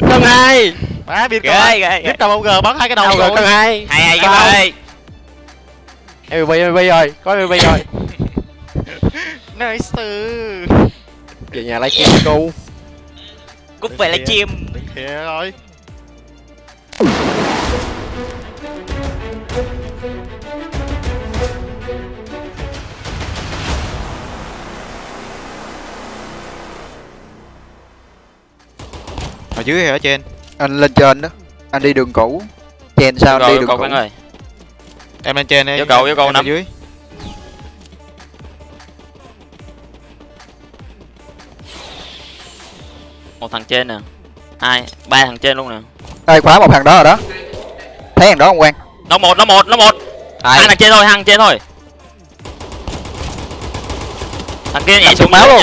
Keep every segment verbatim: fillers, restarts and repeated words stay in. Cần hai. Má biết coi. Tiếp tầm ông G bắn hai cái đầu rồi. Cần hai. Hai hai cái ơi. em vê pê em vê pê rồi, có em vê pê rồi. Nice. Về nhà lấy kim cu. Cút về lấy chim. Kìa rồi. Ở dưới hay ở trên? Anh lên trên đó. Anh đi đường cũ. Trên sao anh đi đường cũ? Em lên trên đi. Vô cầu, vô cầu nằm dưới. Một thằng trên nè. Hai, ba thằng trên luôn nè. Ê khóa một thằng đó rồi đó. Thấy thằng đó không Quang? Nó một, nó một, nó một. Hai thằng trên thôi, hai thằng trên thôi. Thằng kia nhảy xuống máu luôn.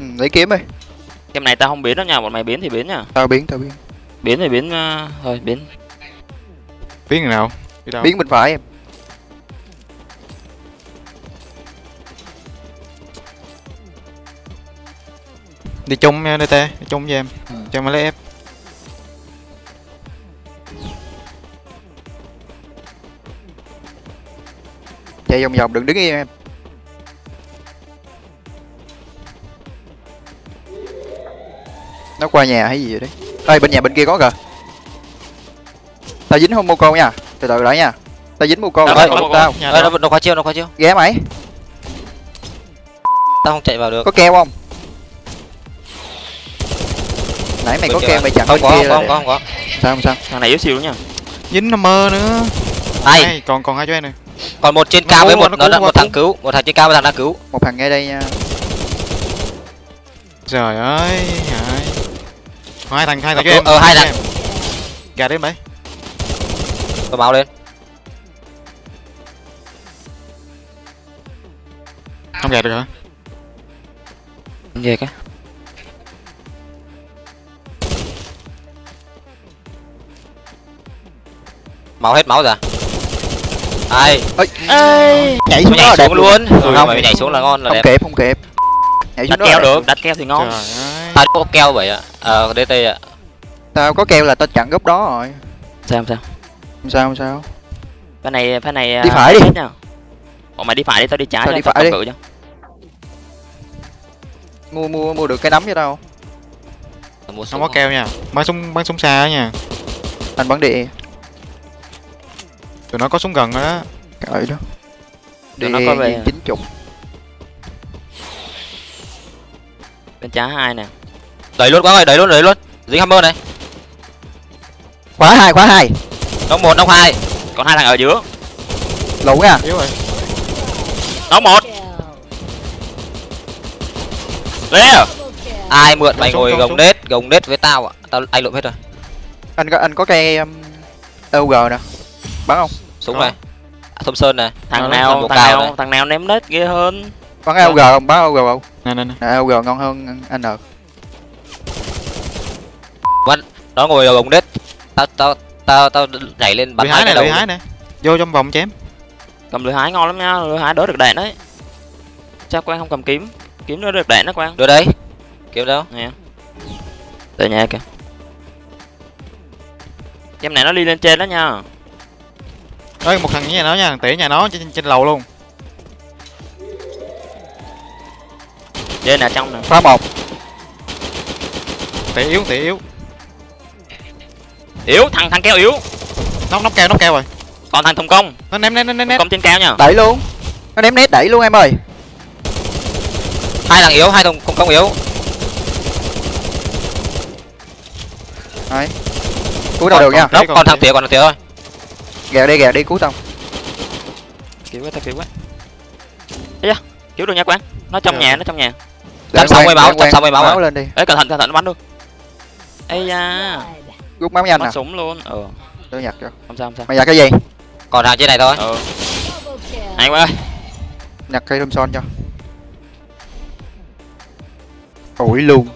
Ừ, lấy kiếm đi. Cái này tao không biến đâu nha, bọn mày biến thì biến nha. Tao biến, tao biến. Biến thì biến uh, thôi, biến. Biến người nào? Biến bên phải em. Đi chung nha đê tê, đi chung với em. Ừ. Cho mày lấy ép. Chạy vòng vòng đừng đứng yên em. Nó qua nhà hay gì vậy đấy? Ê bên nhà bên kia có kìa. Tao dính không mua con nha. Từ từ lại nha. Tao dính mua con rồi. Tao. Nó khóa chiêu, nó khóa chiêu. Ghé mày. Tao không chạy vào được. Có keo không? Nãy mày có keo mày chặt bên kia. Không có, không có, không có. Sao không sao? Thằng này yếu xìu nha. Dính nó mơ nữa. Đây, còn còn hai cho em này. Còn một trên cao với một một thằng cứu, một thằng trên cao với thằng đang cứu. Một thằng ngay đây nha. Trời ơi. Hai thằng, hai thằng cho em. Ờ hai thằng. Gà đến mấy. Tôi báo lên. Không gạt được hả? Không gạt á. Máu hết máu rồi. Ai? Ê. Nhảy xuống đó đẹp luôn. Ừ, không mày nhảy xuống là ngon là đẹp. Không kịp, không kịp. Nhảy xuống đó. Đặt keo được, đặt keo thì ngon. Tao có keo vậy ạ. Ờ đê tê ạ. Tao có keo là tao chặn góc đó rồi. Sao sao? Không sao không sao. Cái này cái này đi phải đi. Bọn mày đi phải đi, tao đi trái. Tao đi phải đi. Cho. Mua mua mua được cái nấm cho tao. Mua không có keo nha. Bắn súng bắn súng xa nha. Anh bắn địa. Tụi nó có súng gần rồi đó. Trời đó. Địa nó có về chín mươi. Bên trái hai nè. Đẩy luôn quá rồi, đẩy luôn, đẩy luôn. Dính hammer này. Khóa hai, khóa hai. Nóng một, nóng hai. Còn hai thằng ở giữa. Lũ nha. Yếu rồi. Nóng một. Lê. Ai mượn mày ngồi gồng đết, gồng đết với tao ạ. À? Tao anh lượm hết rồi. Anh có anh có cây um, lờ giê nè. Bắn không? Súng này. À, Thompson này. Thằng, thằng nào, thằng nào, này. Thằng nào ném đết ghê hơn. Bắn lờ giê không? Bắn lờ giê không? Nè nè nè. lờ giê ngon hơn anh được. Vâng, nó ngồi gồng đết. Tao tao tao tao nhảy lên bắn hai này, lưỡi hái nè. Vô trong vòng chém. Cầm lưỡi hái ngon lắm nha, lưỡi hái đỡ được đạn đấy. Chắc Quang không cầm kiếm, kiếm đỡ được đạn đó Quang. Đưa đây. Kiếm đâu? Nè. Từ nhà kìa. Em này nó đi lên trên đó nha. Ơi một thằng nhà nó nha, tỉa nhà nó trên trên lầu luôn. Trên nè trong nè. Phá một. Tỉa yếu, tỉa yếu. Yếu thằng thằng keo yếu. Nóc nóc keo nóc keo rồi. Còn thằng thùng công. Nó ném ném ném ném. Công trên keo nha. Đẩy luôn. Nó ném nét đẩy luôn em ơi. Hai thằng yếu, hai thằng công công yếu. Đấy. Cúi đầu được nha. Nóc còn thằng tỉa còn thằng tỉa thôi. Gẹo đi gẹo đi cứu tao. Cứu quá tao cứu quá. Ê da, cứu được nha Quang. Nó trong nhà, nó trong nhà. Chăm xong quay báo, chăm xong quay báo lên đi. Ê cẩn thận, cẩn thận bắn luôn. Ây da. Rút máu nhanh à. Bắn súng luôn. Ừ. Tôi nhặt rồi. Không sao, không sao. Mày nhặt cái gì? Còn hàng trên này thôi. Ừ. Anh ơi. Nhặt cây rơm son cho. Ủi luôn.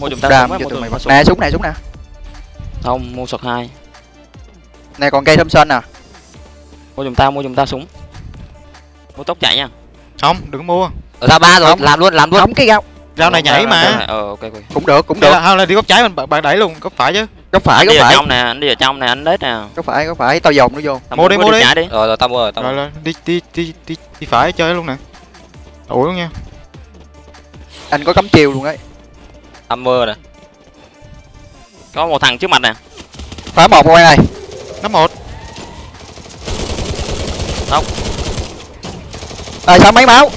Mua giùm tao cho tụi mày bắt súng. Nè súng này, súng nè. Không, mua sọt hai. Nè còn cây rơm son nè. Mua giùm tao, mua giùm tao súng. Mua tốc chạy nha. Không, đừng mua. Ở ra ba rồi, không. làm luôn, làm luôn. Đóng cái gao. Gao này nhảy mà. Ờ ok ok. Cũng được, cũng được. Không là đi góc trái mình bạn đẩy luôn, góc phải chứ. Góc phải, góc phải. Đi trong nè, đi ở trong nè, anh lết nè. Góc phải, góc phải, tao dồn nó vô. Mua đi, mua đi. Rồi rồi tao mua rồi, tao. Rồi đi đi đi đi phải chơi luôn nè. Ủa luôn nha. Anh có cắm chiều luôn đấy. Tầm mưa nè. Có một thằng trước mặt nè. Phá một quay này. Nó một. Không. Ê sao mấy máu?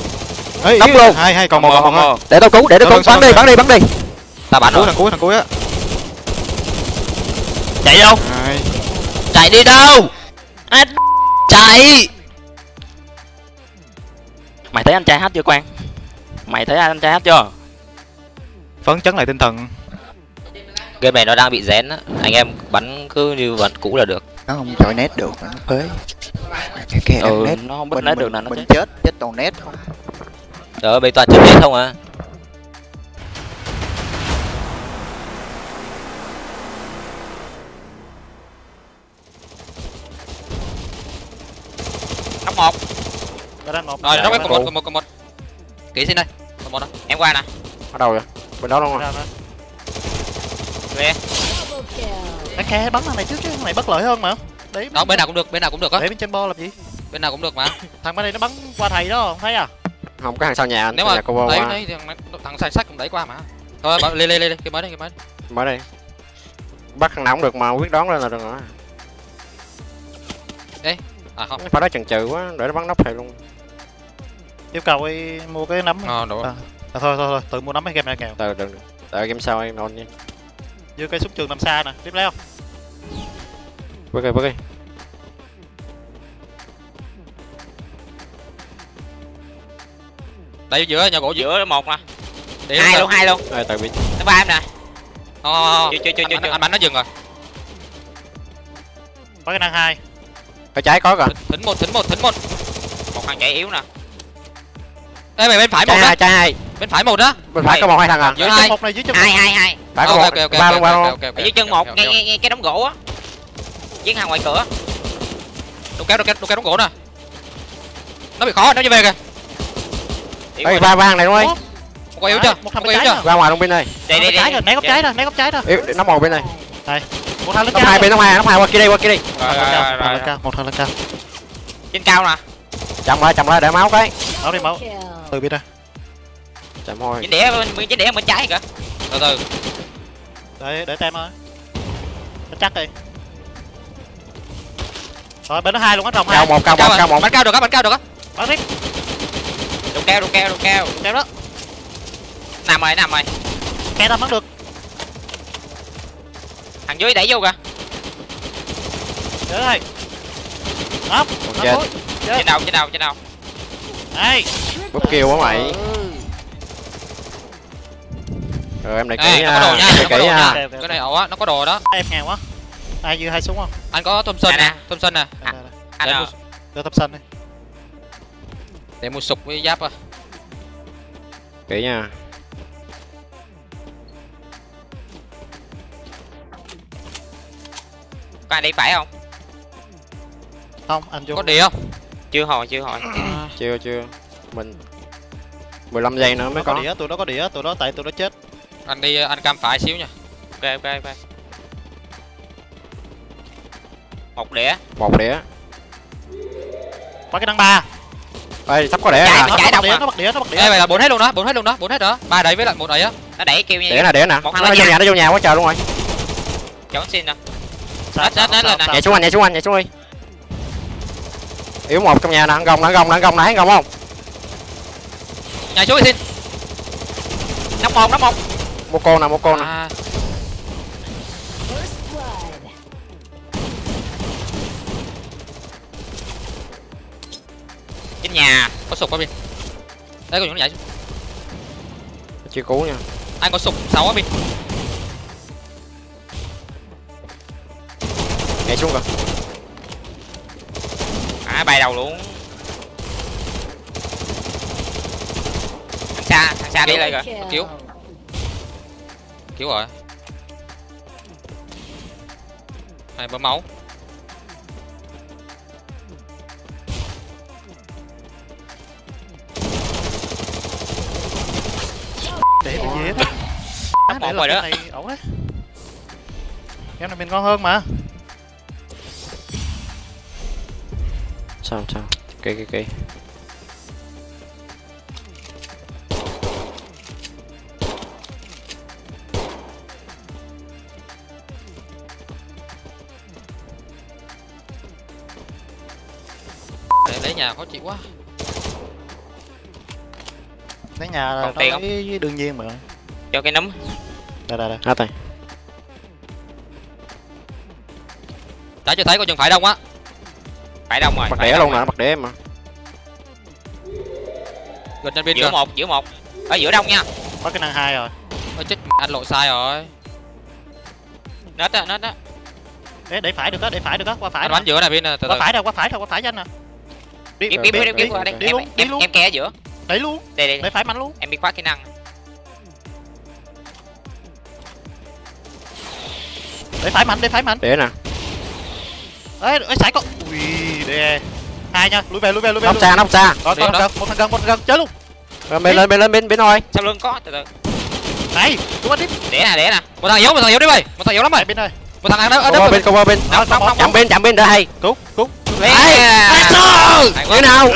Ê, nóng luôn. Hai hai còn một, còn một. Để tao cứu, để tao cứu. Bắn đi, bắn đi, bắn đi. Ta bắn rồi. Thằng cuối, thằng cuối á. Chạy đâu? Hai. Chạy đi đâu? À, chạy. Mày thấy anh trai hát chưa Quang? Mày thấy anh trai hát chưa? Phấn chấn lại tinh thần. Game này nó đang bị rén á, anh em bắn cứ như bắn cũ là được. Nó không chọi nét được, nó phế. Cái kè ừ, nét nó không bắn nét được là nó mình chết. chết, chết toàn nét không. Trời ơi, bây toàn chết nét không à. Cấp một. Rồi nó cái cộng một, cộng một, cộng một. Kỹ xin đây. Cộng một đó. Em qua nè. Ở đâu vậy? Bên đó luôn rồi. Về. Cái kè bắn thằng này trước chứ, thằng này bất lợi hơn mà. Đấy, đó bên nào cũng được, bên nào cũng được á. Để bên trên bo làm gì? Bên nào cũng được mà. Thằng bên đây nó bắn qua thầy đó không thấy à? Không có hàng sau nhà anh. Nếu mà đấy đấy thằng thằng sai sách cũng đẩy qua mà. Thôi lên lên lên, cái mới đây, cái mới. Mới đây. Bắt thằng nào cũng được mà, quyết đoán lên là được rồi. Đấy. À không. Phải đó chần chừ quá, để nó bắn nóc thầy luôn. Yêu cầu đi mua cái nấm. Ờ đủ. À, à, thôi thôi thôi, tự mua nấm cái game này nghèo. Từ đừng. Tại game sau em non nha. Dư cây súng trường làm xa nè, tiếp lấy không? Bước đi, bước đi. Tại giữa, nhà gỗ giữa một nè. Hai luôn, hai luôn. Rồi, tại vì nó ba em nè. Chưa chưa chưa chưa. Anh bắn nó dừng rồi. Có cái năng hai. Ở trái có kìa. Thỉnh một, thỉnh một, thỉnh một. Một thằng chạy yếu nè. Ê mày bên phải một đó. Trái hai. Bên phải một đó. Bên phải có một hai thằng à. Dưới hai. Hai hai hai. Phải có một. Ba luôn, ba luôn. Dưới chân một, ngay ngay cái đống gỗ á. Chiến hàng ngoài cửa. Đồ kéo, đồ kéo, đồ kéo đóng gỗ nè. Nó bị khó rồi, nó chưa về kìa. Ê, ba ba hàng này đúng không? Có yếu chưa? Một thằng có yếu chưa? Ra ngoài luôn bên này. Đây đây đây. Né góc trái rồi, né góc trái rồi. Nó mò bên này. Đây. Một thằng lên cao. Hai bên nó hòa, nó hòa qua kia đi, qua kia đi. Rồi rồi rồi. Một thằng lên cao. Trên cao nè. Chậm lại, chậm lại để máu cái. Máu đi máu. Từ biết ra. Chậm thôi. Chính đĩa, chính đĩa bên trái kìa. Từ từ. Để để tem thôi. Chắc đi. Rồi bên nó hai luôn á, rồng hai. Cao một, cao một, cao một. Bắn cao được á, bắn cao được á. Bắn tiếp. Đụng keo, đụng keo, đụng keo, đụng keo đó. Nằm rồi, nằm rồi. Keo tao bắn được. Thằng dưới đẩy vô kìa. Dưới đây. Ốp. Trên đầu, trên đầu, trên đầu. Đây. Búp kêu quá mày. Rồi em này kỹ nha. Nó có đồ nha, kỹ nha. Cái này ổ á, nó có đồ đó. Em nghèo quá. Ai dư hai súng không? Anh có Thompson nè, Thompson nè. Anh đâu? Đưa Thompson đi. Để mua sục với giáp à. Kỹ nha. Có ai đi phải không? Không, anh vô. Có đi không? Chưa hồi, chưa hồi. Chưa chưa. Mình mười lăm giây nữa mới có. Tụi nó có đĩa, tụi nó tại tụi nó chết. Anh đi anh cam phải xíu nha. Ok ok ok. Một đĩa, một đĩa. Có cái đăng ba. Ê, sắp có đĩa rồi. Nó chạy đồng đĩa, nó bật đĩa, nó bật đĩa. Ê, vậy là bốn hết luôn đó, bốn hết luôn đó, bốn hết đó. Ba đẩy với lại một đẩy á. Nó đẩy kêu nha. Đĩa nè, đĩa nè. Nó vô nhà, nó vô nhà quá trời luôn rồi. Chọn xin nè. Hết hết hết lên nè. Nhảy xuống anh, nhảy xuống anh, nhảy xuống đi. Yếu một trong nhà nè, ăn gồng, ăn gồng, ăn gồng nãy ăn gồng không? Nhảy xuống đi xin. Nóc một, nóc một. Một con nè, một con nè. Trên nhà có sụp quá đi. Đấy con nhỏ nó nhảy xuống. Chưa cứu nha. Anh có súng sáu á mình. Nhảy xuống rồi. À bay đầu luôn. Thằng xa, thằng xa đi lên rồi. Cứu. Cứu rồi. Này bơm máu. Để dễ thôi. Á để rồi đó. Này ổn đấy. Game này mình ngon hơn mà. Sao sao. Kì kì kì. Lấy nhà khó chịu quá. Lấy nhà là nó với đương nhiên mà. Cho cái nấm. Đây đây đây. Hết rồi. Đã cho thấy có chừng phải đông á. Phải đông rồi. Mặt đẻ luôn nè, mặt đẻ mà. Gần trên biên giữa một, giữa một. Ở giữa đông nha. Có cái năng hai rồi. Ôi chết anh lộ sai rồi. Nết á, nết á. Để để phải được á, để phải được á, qua phải. Anh bắn giữa này biên nè, từ từ. Qua phải đâu, qua phải thôi, qua phải nhanh nè. Đi kiếm kiếm kiếm kiếm qua đây. Em em em kè ở giữa. Đấy luôn. Đây đây. Đấy phải mạnh luôn. Em bị khóa kỹ năng. Đấy phải mạnh, đấy phải mạnh. Để nè. Đấy, ấy sải con. Ui, đè. Hai nha, lùi về, lùi về, lùi về. Nóc xa, nóc xa. Có con một thằng gần, một thằng gần chết luôn. Bên lên, bên lên, bên bên thôi. Sau lưng có từ từ. Này, chúng đi. Để nè, để nè. Một thằng yếu, một thằng yếu đi bầy. Một thằng yếu lắm rồi. Bên ơi. Một thằng đang ở bên công bên. Chạm bên, chạm bên đỡ hay. Cút, cút. Cái nào?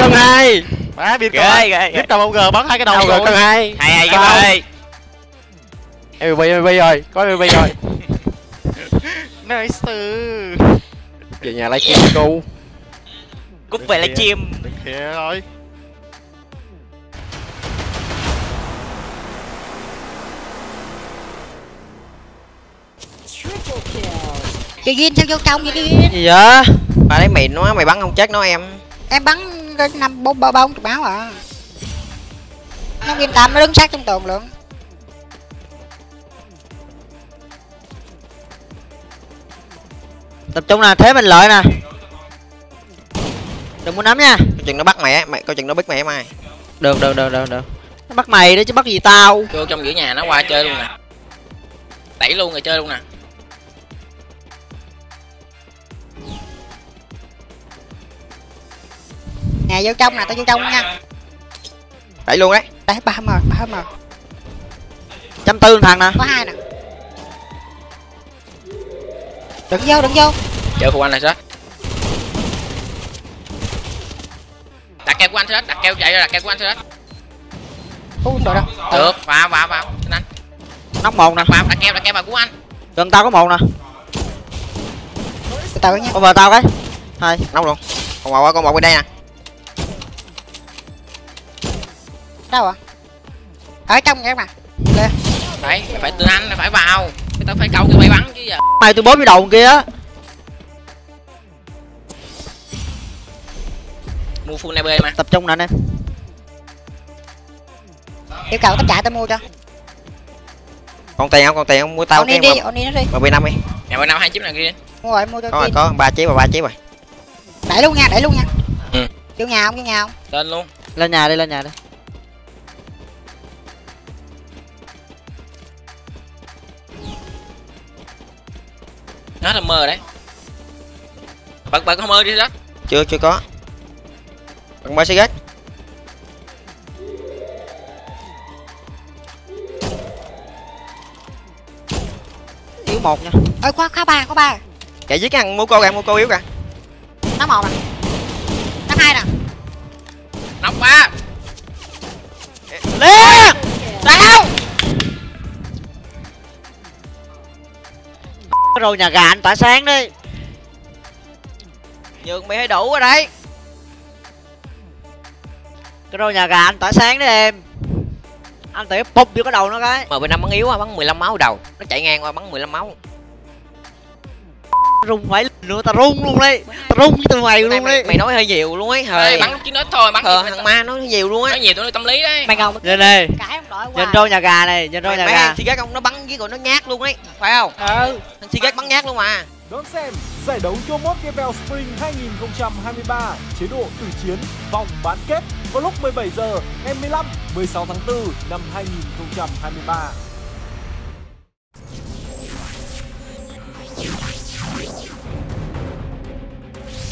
Cần hai. Má biên coi. Tiếp tầm ông G bắn hai cái đầu rồi. Cần hai. Hai hai cái ơi. em vê pê em vê pê rồi, có em vê pê rồi. Nice. Về nhà lấy chim cu. Cút về lấy chim. Được kìa rồi. Cái ghiên sao vô trong vậy cái ghiên? Gì vậy? Mày lấy mìn nó, mày bắn không chết nó em. Em bắn năm bốn ba bốn chục máu à. Nó game tạm nó đứng sát trong tường lượng. Tập trung nè, thế mình lợi nè. Đừng muốn nắm nha. Coi chừng nó bắt mẹ, mày coi chừng nó bắt mẹ mày. Được được được được được. Nó bắt mày đó chứ bắt gì tao. Vô trong giữa nhà nó qua chơi luôn nè. Đẩy luôn rồi chơi luôn nè. Nè vô trong nè, tao vô trong nha. Đẩy luôn đấy. Đấy ba hâm rồi, ba hâm rồi. Trăm tư thằng nè. Có hai nè. Đừng vô, đừng vô. Chờ phụ anh này sao? Đặt keo của anh hết, đặt keo chạy ra, đặt keo của anh hết. Ôi trời đâu. Được, vào vào vào, xin anh. Nóc một nè, vào đặt keo, đặt keo vào của anh. Gần tao có một nè. Từ từ nha. Ô vào tao cái. Hai, nóc luôn. Còn một, còn một bên đây nè. Đâu ạ? À? Ở trong nha mà. Đấy, phải, phải từ anh là phải vào. Tao phải cầu tụi mày bắn chứ giờ. Mày tôi bóp với đầu kia á. Mua full này bê mà. Tập trung nè anh em. Yêu cầu tao chạy tao mua cho. Còn tiền không? Còn tiền không? Mua tao cái đi, ổn đi nó đi. Mà bê năm đi. Nhà bê năm hai chiếc này kia. Mua rồi, mua cho kia. Có ba chiếc rồi, ba chiếc rồi. Đẩy luôn nha, đẩy luôn nha. Ừ. Vô nhà không? Vô nhà không? Lên luôn. Lên nhà đi, lên nhà đi. Nó là mơ đấy. Bạn bạn có mơ đi đó. Chưa chưa có. Bạn mới sẽ ghét. Yếu một nha. Ơi khóa khóa ba, khóa ba. Chạy giết cái thằng mua cô kìa, mua cô yếu kìa. Nó một nè. Nó hai nè. Nó ba. Lê. Tao. Rồi nhà gà anh tỏa sáng đi. Nhường mày hơi đủ rồi đấy. Cái rô nhà gà anh tỏa sáng đi em. Anh tỉa bụp vô cái đầu nó cái. em vê năm bắn yếu quá, bắn mười lăm máu đầu. Nó chạy ngang qua bắn mười lăm máu. Rung phải nữa, tao rung luôn đấy, tao rung từ mày luôn đấy. Mày, mày nói hơi nhiều luôn ấy, hơi bắn chín ít thôi, bắn ờ, thằng ma nói nhiều luôn á. Nói nhiều tụi nó tâm lý đấy. Mày ngầu mày đây. Cái ông đội qua. Nhìn đôi nhà gà này, nhìn đôi nhà gà. Thì gác ông nó bắn với rồi nó nhát luôn đấy, phải không? Ừ. Thằng Thi gác bắn nhát luôn mà. Đón xem giải đấu Yomost Gavel Spring hai nghìn không trăm hai mươi ba chế độ tử chiến vòng bán kết vào lúc mười bảy giờ ngày mười lăm, mười sáu tháng tư năm hai nghìn không trăm hai mươi ba.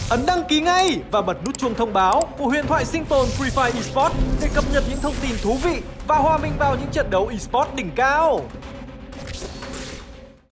Ấn đăng ký ngay và bật nút chuông thông báo của Huyền Thoại Sinh Tồn Free Fire eSports để cập nhật những thông tin thú vị và hòa mình vào những trận đấu eSports đỉnh cao.